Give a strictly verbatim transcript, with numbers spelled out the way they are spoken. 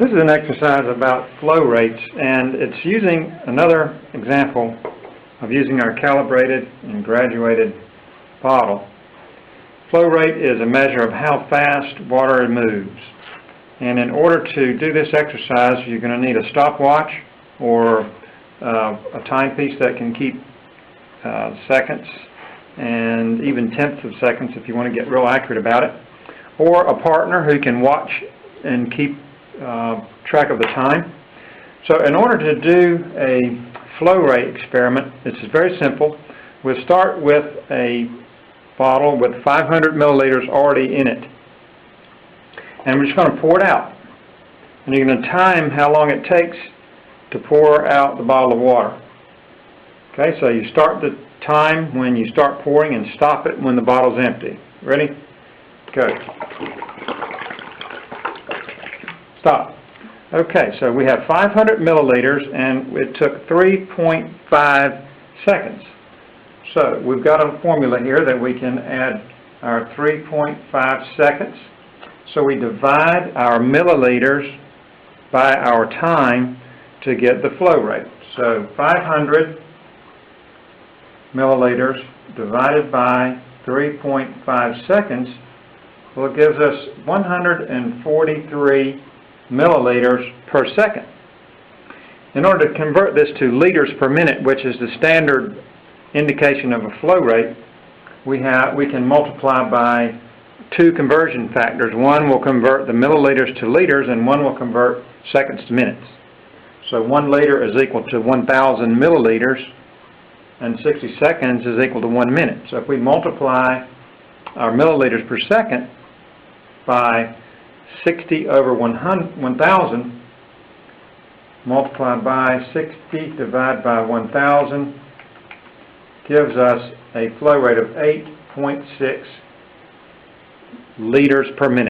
This is an exercise about flow rates, and it's using another example of using our calibrated and graduated bottle. Flow rate is a measure of how fast water moves. And in order to do this exercise, you're going to need a stopwatch or uh, a timepiece that can keep uh, seconds and even tenths of seconds if you want to get real accurate about it, or a partner who can watch and keep uh, track of the time. So in order to do a flow rate experiment, this is very simple. We'll start with a bottle with five hundred milliliters already in it, and we're just going to pour it out, and you're going to time how long it takes to pour out the bottle of water. Okay, so you start the time when you start pouring and stop it when the bottle's empty. Ready? Go. Stop. Okay, so we have five hundred milliliters, and it took three point five seconds. So we've got a formula here that we can add our three point five seconds. So we divide our milliliters by our time to get the flow rate. So five hundred milliliters divided by three point five seconds, well, it gives us one hundred forty-three milliliters per second. In order to convert this to liters per minute, which is the standard indication of a flow rate, we have we can multiply by two conversion factors. One will convert the milliliters to liters, and one will convert seconds to minutes. So one liter is equal to one thousand milliliters, and sixty seconds is equal to one minute. So if we multiply our milliliters per second by sixty over one thousand, multiplied by sixty divided by one thousand, gives us a flow rate of eight point six liters per minute.